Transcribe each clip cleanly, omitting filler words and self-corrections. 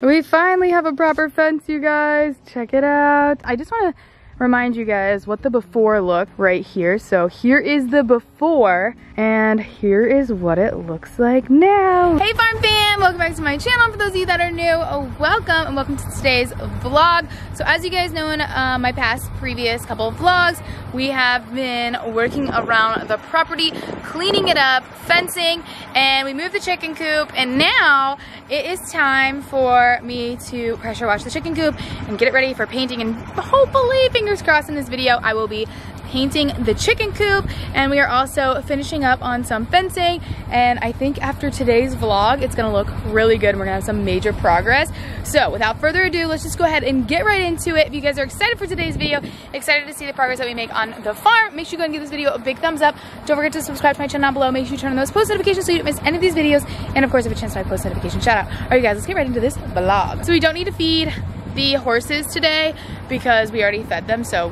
We finally have a proper fence, you guys. Check it out. I just want to remind you guys what the before looked right here. So here is the before, and here is what it looks like now. Hey farm fam, welcome back to my channel. For those of you that are new, welcome, and welcome to today's vlog. So as you guys know, in my previous couple of vlogs, we have been working around the property, cleaning it up, fencing, and we moved the chicken coop, and now it is time for me to pressure wash the chicken coop and get it ready for painting, and hopefully, fingers crossed, in this video I will be painting the chicken coop, and we are also finishing up on some fencing, and I think after today's vlog it's gonna look really good and we're gonna have some major progress. So without further ado, let's just go ahead and get right into it. If you guys are excited for today's video, excited to see the progress that we make on the farm, make sure you go and give this video a big thumbs up. Don't forget to subscribe to my channel down below. Make sure you turn on those post notifications so you don't miss any of these videos, and of course if a chance to my post notification shout out. Alright guys, let's get right into this vlog. So we don't need to feed the horses today because we already fed them, so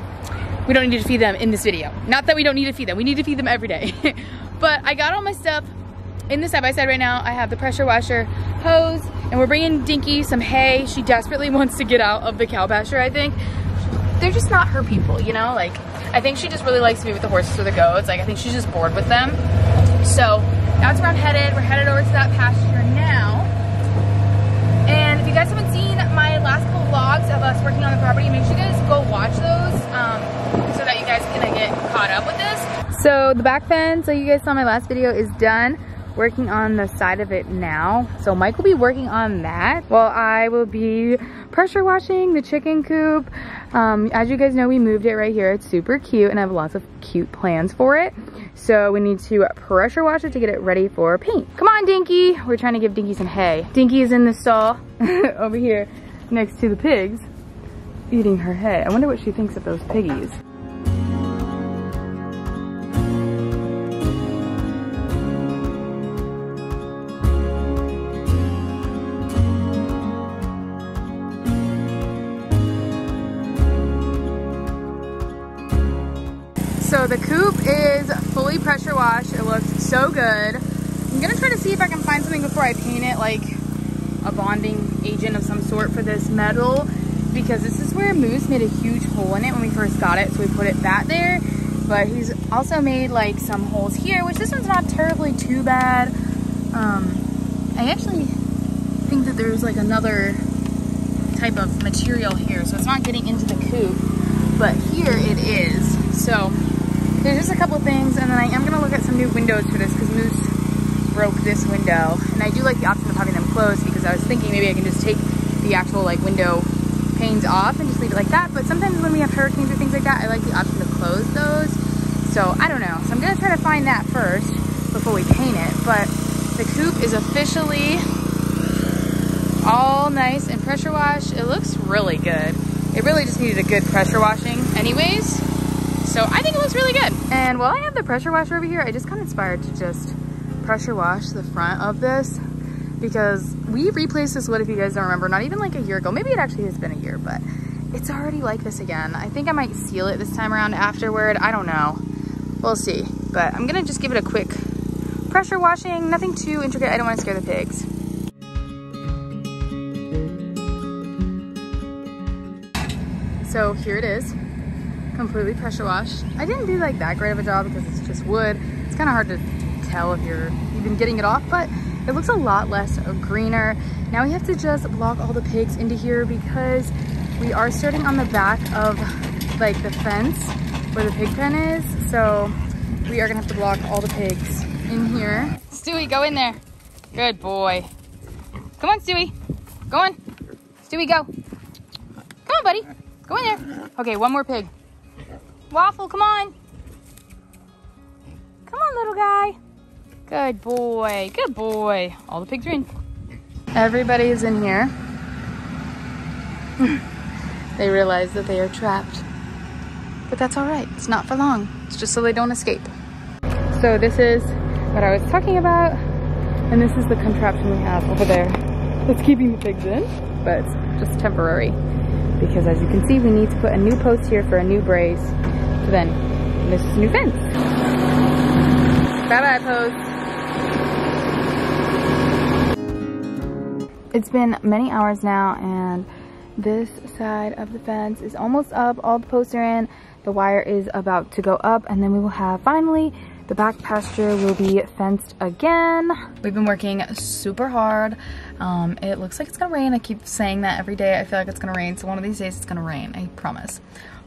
we don't need to feed them in this video. Not that we don't need to feed them, we need to feed them every day. But I got all my stuff in the side-by-side right now. I have the pressure washer hose, and we're bringing Dinky some hay. She desperately wants to get out of the cow pasture, I think. They're just not her people, you know? Like, I think she just really likes to be with the horses or the goats. Like, I think she's just bored with them. So that's where I'm headed. We're headed over to that pasture now. And if you guys haven't seen my last couple vlogs of us working on the property, make sure you guys go watch those so that you guys can get caught up with this. So the back fence, so you guys saw my last video, is done. Working on the side of it now. So Mike will be working on that while I will be pressure washing the chicken coop. As you guys know, we moved it right here. It's super cute, and I have lots of cute plans for it. So we need to pressure wash it to get it ready for paint. Come on, Dinky. We're trying to give Dinky some hay. Dinky is in the stall over here next to the pigs eating her hay. I wonder what she thinks of those piggies. So the coop is fully pressure washed. It looks so good. I'm gonna try to see if I can find something before I paint it, like a bonding agent of some sort for this metal, because this is where Moose made a huge hole in it when we first got it, so we put it back there. But he's also made like some holes here, which this one's not terribly too bad. I actually think that there's like another type of material here, so it's not getting into the coop, but here it is. So there's just a couple things, and then I am going to look at some new windows for this because Moose broke this window, and I do like the option of having them closed because I was thinking maybe I can just take the actual like window panes off and just leave it like that, but sometimes when we have hurricanes or things like that, I like the option to close those, so I don't know. So I'm going to try to find that first before we paint it, but the coop is officially all nice and pressure washed. It looks really good. It really just needed a good pressure washing anyways. So I think it looks really good. And while I have the pressure washer over here, I just got inspired to just pressure wash the front of this because we replaced this wood, if you guys don't remember, not even like a year ago. Maybe it actually has been a year, but it's already like this again. I think I might seal it this time around afterward. I don't know. We'll see. But I'm gonna just give it a quick pressure washing. Nothing too intricate. I don't wanna scare the pigs. So here it is. Completely pressure washed. I didn't do like that great of a job because it's just wood. It's kind of hard to tell if you're even getting it off, but it looks a lot less greener. Now we have to just block all the pigs into here because we are starting on the back of like the fence where the pig pen is. So we are gonna have to block all the pigs in here. Stewie, go in there. Good boy. Come on, Stewie. Go on. Stewie, go. Come on, buddy. Go in there. Okay, one more pig. Waffle, come on. Come on, little guy. Good boy, good boy. All the pigs are in. Everybody's in here. They realize that they are trapped. But that's all right, it's not for long. It's just so they don't escape. So this is what I was talking about, and this is the contraption we have over there. It's keeping the pigs in, but it's just temporary. Because as you can see, we need to put a new post here for a new brace. So then, this is a new fence. Bye-bye, post. It's been many hours now, and this side of the fence is almost up. All the posts are in. The wire is about to go up, and then we will have, finally, the back pasture will be fenced again. We've been working super hard. It looks like it's gonna rain. I keep saying that every day. I feel like it's gonna rain, so one of these days it's gonna rain, I promise.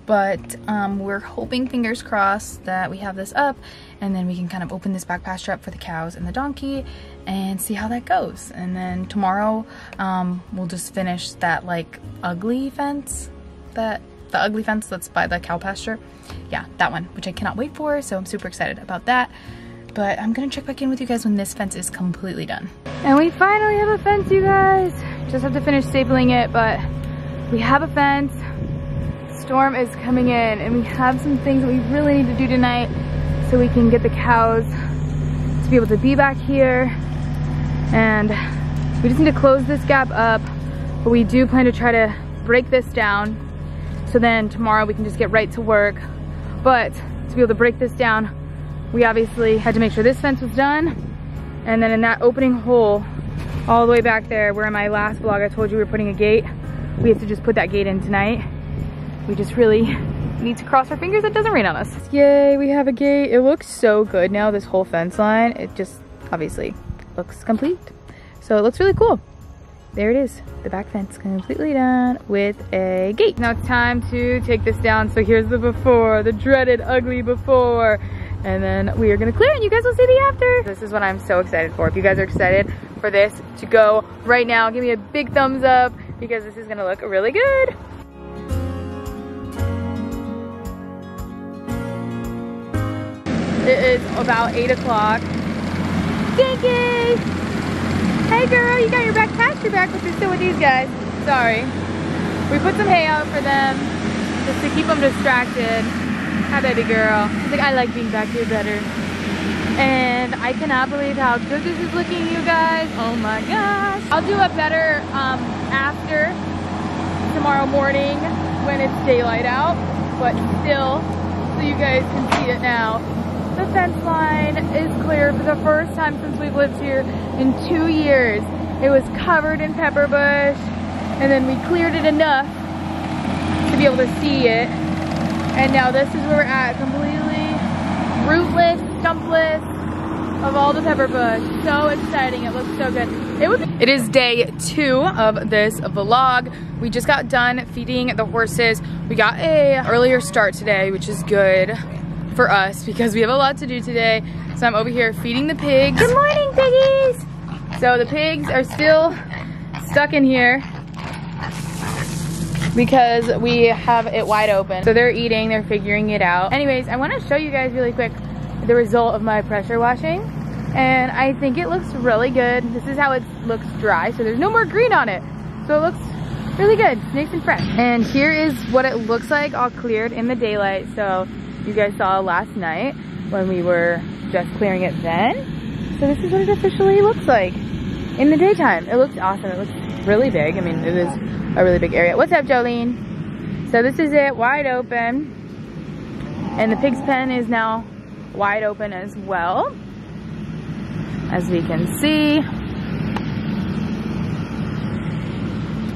But we're hoping, fingers crossed, that we have this up, and then we can kind of open this back pasture up for the cows and the donkey and see how that goes. And then tomorrow we'll just finish that ugly fence that's by the cow pasture. Yeah, that one, which I cannot wait for, so I'm super excited about that. But I'm gonna check back in with you guys when this fence is completely done. And we finally have a fence, you guys. Just have to finish stapling it, but we have a fence. Storm is coming in, and we have some things that we really need to do tonight so we can get the cows to be able to be back here, and we just need to close this gap up. But we do plan to try to break this down, so then tomorrow we can just get right to work. But to be able to break this down, we obviously had to make sure this fence was done, and then in that opening hole all the way back there where in my last vlog I told you we were putting a gate, we have to just put that gate in tonight. We just really need to cross our fingers it doesn't rain on us. Yay, we have a gate. It looks so good now, this whole fence line. It just obviously looks complete. So it looks really cool. There it is. The back fence completely done with a gate. Now it's time to take this down. So here's the before, the dreaded ugly before. And then we are gonna clear it. You guys will see the after. This is what I'm so excited for. If you guys are excited for this to go right now, give me a big thumbs up because this is gonna look really good. It is about 8 o'clock. Dinky! Hey girl, you got your back pasture back, but you're still with these guys. Sorry. We put some hay out for them just to keep them distracted. Hi baby girl. She's like, I like being back here better. And I cannot believe how good this is looking, you guys. Oh my gosh. I'll do a better after tomorrow morning when it's daylight out, but still, so you guys can see it now. The fence line is clear for the first time since we've lived here in 2 years. It was covered in pepper bush, and then we cleared it enough to be able to see it. And now this is where we're at, completely rootless, stumpless of all the pepper bush. So exciting, it looks so good. It is day 2 of this vlog. We just got done feeding the horses. We got a earlier start today, which is good for us because we have a lot to do today. So I'm over here feeding the pigs. Good morning, piggies! So the pigs are still stuck in here because we have it wide open. So they're eating, they're figuring it out. Anyways, I wanna show you guys really quick the result of my pressure washing, and I think it looks really good. This is how it looks dry, so there's no more green on it. So it looks really good, nice and fresh. And here is what it looks like all cleared in the daylight. So you guys saw last night when we were just clearing it then. So this is what it officially looks like in the daytime. It looks awesome. It looks really big. I mean, it is a really big area. What's up, Jolene? So this is it, wide open. And the pig's pen is now wide open as well, as we can see.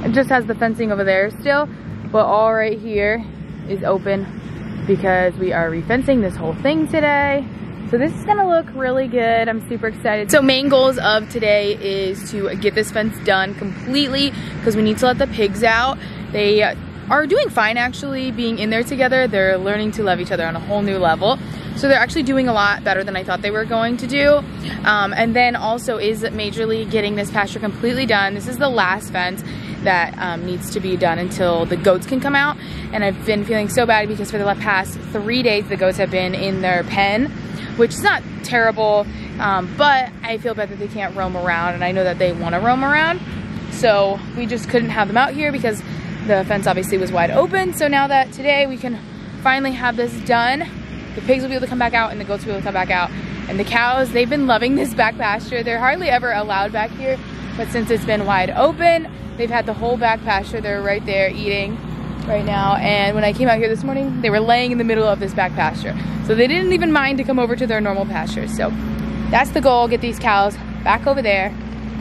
It just has the fencing over there still, but all right here is open because we are refencing this whole thing today. So this is gonna look really good. I'm super excited. So main goals of today is to get this fence done completely because we need to let the pigs out. They are doing fine actually being in there together. They're learning to love each other on a whole new level. So they're actually doing a lot better than I thought they were going to do. And then also is majorly getting this pasture completely done. This is the last fence that needs to be done until the goats can come out. And I've been feeling so bad because for the past 3 days, the goats have been in their pen, which is not terrible, but I feel bad that they can't roam around, and I know that they want to roam around. So we just couldn't have them out here because the fence obviously was wide open. So now that today we can finally have this done, the pigs will be able to come back out and the goats will be able to come back out. And the cows, they've been loving this back pasture. They're hardly ever allowed back here, but since it's been wide open, they've had the whole back pasture. They're right there eating right now. And when I came out here this morning, they were laying in the middle of this back pasture. So they didn't even mind to come over to their normal pastures. So that's the goal, get these cows back over there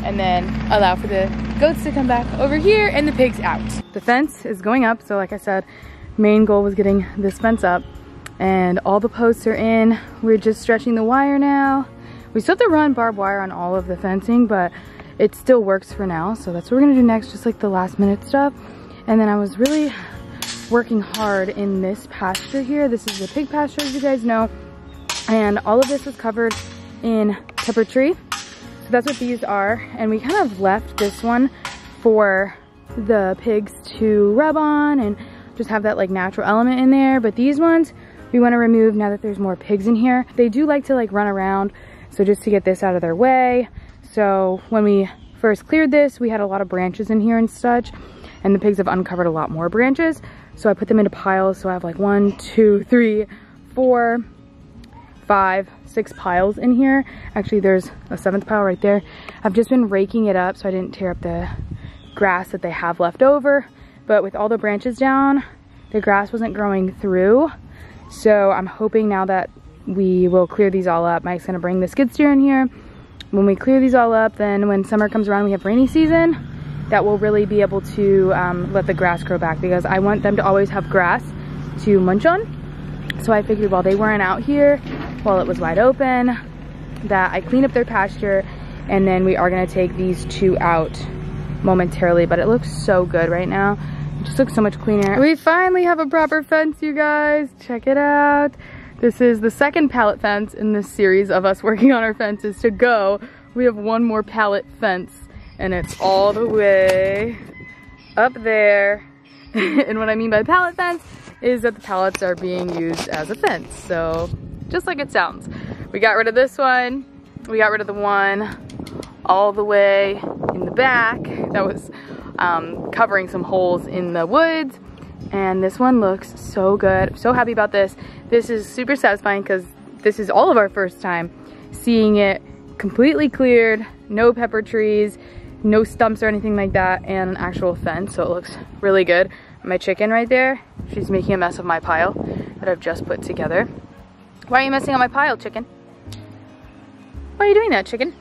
and then allow for the goats to come back over here and the pigs out. The fence is going up, so like I said, main goal was getting this fence up, and all the posts are in. We're just stretching the wire now. We still have to run barbed wire on all of the fencing, but it still works for now, so that's what we're gonna do next, just like the last minute stuff. And then I was really working hard in this pasture here. This is the pig pasture, as you guys know, and all of this was covered in pepper tree. So that's what these are, and we kind of left this one for the pigs to rub on and just have that like natural element in there. But these ones we want to remove now that there's more pigs in here. They do like to like run around, so just to get this out of their way. So when we first cleared this, we had a lot of branches in here and such, and the pigs have uncovered a lot more branches. So I put them into piles. So I have like 1, 2, 3, 4, 5, 6 piles in here. Actually, there's a 7th pile right there. I've just been raking it up so I didn't tear up the grass that they have left over. But with all the branches down, the grass wasn't growing through. So I'm hoping now that we will clear these all up. Mike's gonna bring the skid steer in here. When we clear these all up, then when summer comes around, we have rainy season, that will really be able to let the grass grow back, because I want them to always have grass to munch on. So I figured while they weren't out here, while it was wide open, that I clean up their pasture, and then we are gonna take these two out momentarily. But it looks so good right now. It just looks so much cleaner. We finally have a proper fence, you guys. Check it out. This is the 2nd pallet fence in this series of us working on our fences to go. We have one more pallet fence, and it's all the way up there. And what I mean by pallet fence is that the pallets are being used as a fence. So just like it sounds. We got rid of this one. We got rid of the one all the way in the back that was covering some holes in the woods. And this one looks so good. I'm so happy about this. This is super satisfying because this is all of our first time seeing it completely cleared, no pepper trees, no stumps or anything like that, and an actual fence, so it looks really good. My chicken right there, she's making a mess of my pile that I've just put together. Why are you messing up my pile, chicken? Why are you doing that, chicken?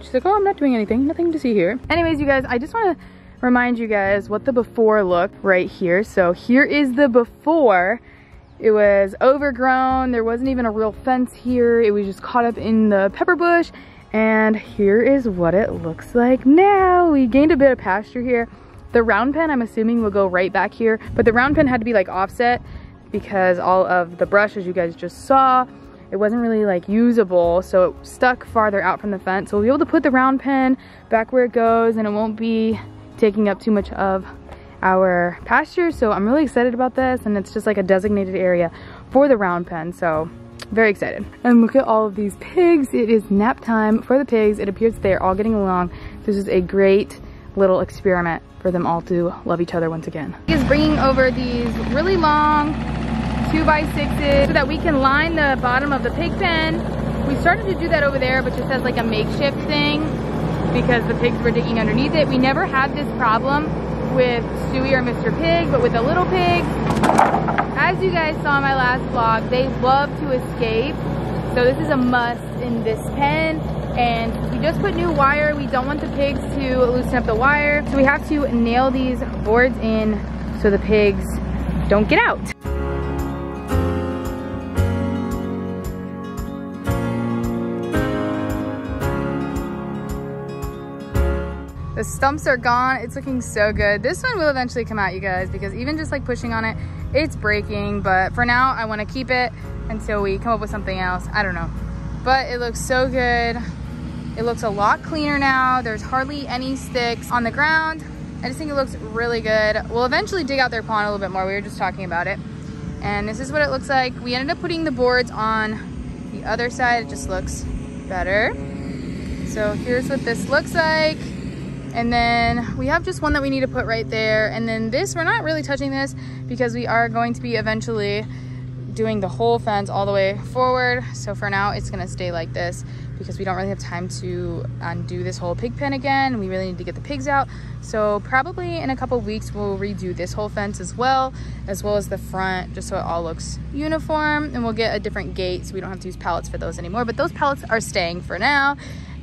She's like, oh, I'm not doing anything, nothing to see here. Anyways, you guys, I just want to remind you guys what the before looked right here. So here is the before. It was overgrown. There wasn't even a real fence here. It was just caught up in the pepper bush. And here is what it looks like now. We gained a bit of pasture here. The round pen, I'm assuming, will go right back here. But the round pen had to be like offset because all of the brush, as you guys just saw, it wasn't really like usable, so it stuck farther out from the fence. So we'll be able to put the round pen back where it goes, and it won't be taking up too much of our pasture. So I'm really excited about this, and it's just like a designated area for the round pen, so very excited. And look at all of these pigs. It is nap time for the pigs. It appears they are all getting along. This is a great little experiment for them all to love each other once again. Is bringing over these really long 2x6s so that we can line the bottom of the pig pen. We started to do that over there, but just as like a makeshift thing, because the pigs were digging underneath it. We never had this problem with Stewie or Mr. Pig, but with the little pigs, as you guys saw in my last vlog, they love to escape. So this is a must in this pen. And we just put new wire. We don't want the pigs to loosen up the wire. So we have to nail these boards in so the pigs don't get out. The stumps are gone. It's looking so good. This one will eventually come out, you guys, because even just like pushing on it, it's breaking. But for now, I want to keep it until we come up with something else. I don't know. But it looks so good. It looks a lot cleaner now. There's hardly any sticks on the ground. I just think it looks really good. We'll eventually dig out their pond a little bit more. We were just talking about it. And this is what it looks like. We ended up putting the boards on the other side. It just looks better. So here's what this looks like. And then we have just one that we need to put right there. And then this, we're not really touching this because we are going to be eventually doing the whole fence all the way forward. So for now, it's gonna stay like this because we don't really have time to undo this whole pig pen again. We really need to get the pigs out. So probably in a couple weeks, we'll redo this whole fence as well as the front, just so it all looks uniform. And we'll get a different gate so we don't have to use pallets for those anymore. But those pallets are staying for now.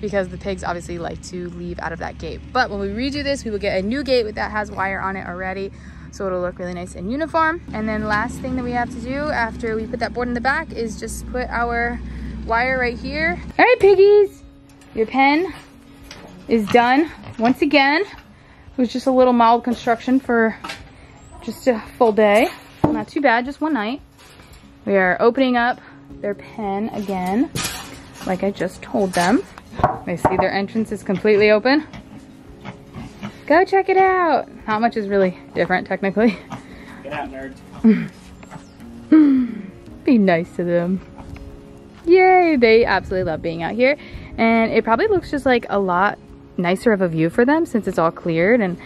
because the pigs obviously like to leave out of that gate. But when we redo this, we will get a new gate that has wire on it already, so it'll look really nice and uniform. And then last thing that we have to do after we put that board in the back is just put our wire right here. All right, piggies, your pen is done. Once again, it was just a little mild construction for just a full day. Not too bad, just one night. We are opening up their pen again, like I just told them. They see their entrance is completely open. Go check it out. Not much is really different, technically. Get out, nerd. Be nice to them. Yay, they absolutely love being out here. And it probably looks just like a lot nicer of a view for them since it's all cleared and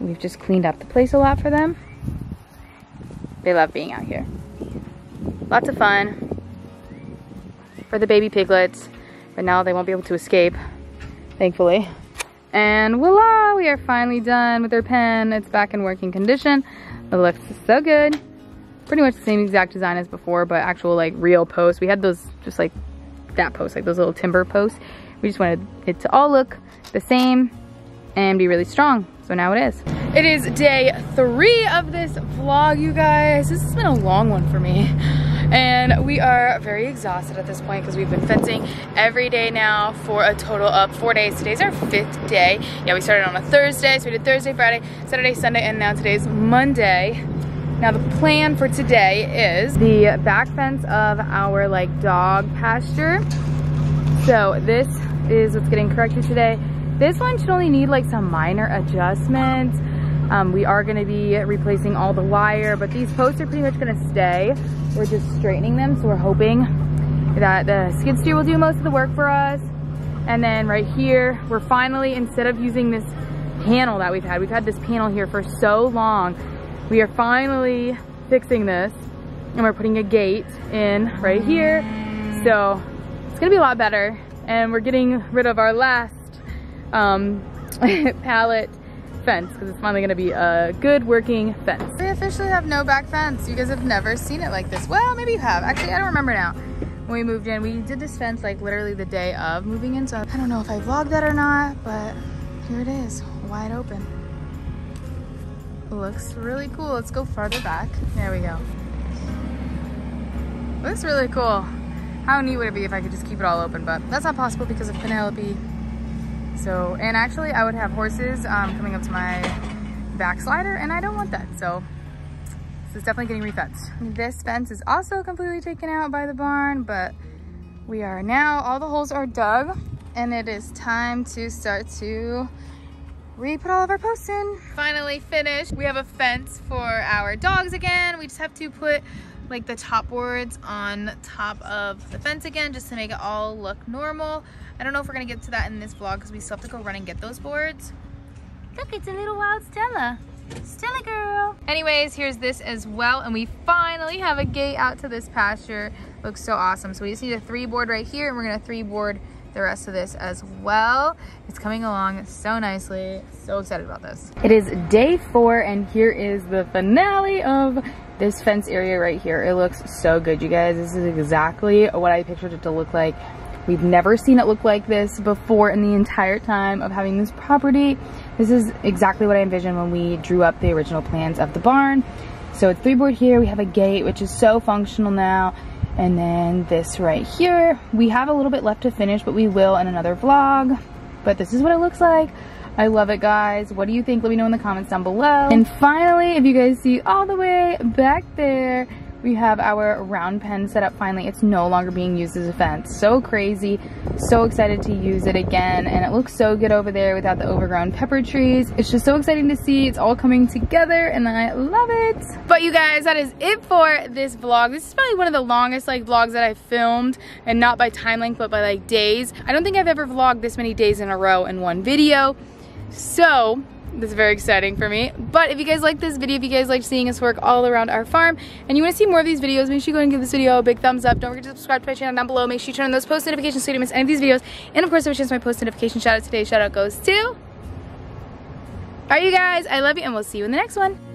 we've just cleaned up the place a lot for them. They love being out here. Lots of fun for the baby piglets, but now they won't be able to escape, thankfully. And voila, we are finally done with their pen. It's back in working condition. It looks so good. Pretty much the same exact design as before, but actual like real posts. We had those just like that post, like those little timber posts. We just wanted it to all look the same and be really strong. So now it is. It is day 3 of this vlog, you guys. This has been a long one for me. And we are very exhausted at this point because we've been fencing every day now for a total of 4 days. Today's our 5th day. Yeah, we started on a Thursday, so we did Thursday, Friday, Saturday, Sunday, and now today's Monday. Now the plan for today is the back fence of our like dog pasture. So this is what's getting corrected today. This one should only need like some minor adjustments. We are gonna be replacing all the wire, but these posts are pretty much gonna stay. We're just straightening them, so we're hoping that the skid steer will do most of the work for us. And then right here, we're finally, instead of using this panel that we've had this panel here for so long, we are finally fixing this, and we're putting a gate in right here. So it's gonna be a lot better, and we're getting rid of our last pallet fence because it's finally gonna be a good working fence. We officially have no back fence. You guys have never seen it like this. Well, maybe you have. Actually, I don't remember now. When we moved in, we did this fence like literally the day of moving in, so I don't know if I vlogged that or not, but here it is, wide open. It looks really cool. Let's go farther back. There we go. Looks really cool. How neat would it be if I could just keep it all open, but that's not possible because of Penelope. So, and actually I would have horses coming up to my backslider and I don't want that. So this is definitely getting re-fenced. This fence is also completely taken out by the barn, but we are now, all the holes are dug and it is time to start to re-put all of our posts in. Finally finished. We have a fence for our dogs again. We just have to put like the top boards on top of the fence again, just to make it all look normal. I don't know if we're gonna get to that in this vlog because we still have to go run and get those boards. Look, it's a little wild Stella. Stella girl. Anyways, here's this as well. And we finally have a gate out to this pasture. Looks so awesome. So we just need a 3-board right here and we're gonna 3-board the rest of this as well. It's coming along so nicely. So excited about this. It is day 4 and here is the finale of this fence area right here. It looks so good, you guys. This is exactly what I pictured it to look like. We've never seen it look like this before in the entire time of having this property. This is exactly what I envisioned when we drew up the original plans of the barn. So it's 3-board here. We have a gate, which is so functional now. And then this right here, we have a little bit left to finish, but we will in another vlog. But this is what it looks like. I love it, guys. What do you think? Let me know in the comments down below. And finally, if you guys see all the way back there, we have our round pen set up finally. It's no longer being used as a fence. So crazy. So excited to use it again. And it looks so good over there without the overgrown pepper trees. It's just so exciting to see. It's all coming together and I love it. But you guys, that is it for this vlog. This is probably one of the longest like vlogs that I filmed, and not by time length, but by like days. I don't think I've ever vlogged this many days in a row in one video. So this is very exciting for me. But if you guys like this video, if you guys like seeing us work all around our farm and you want to see more of these videos, make sure you go and give this video a big thumbs up. Don't forget to subscribe to my channel down below. Make sure you turn on those post notifications so you don't miss any of these videos. And of course, if you miss my post notification shout out today, shout out goes to... Alright you guys, I love you and we'll see you in the next one.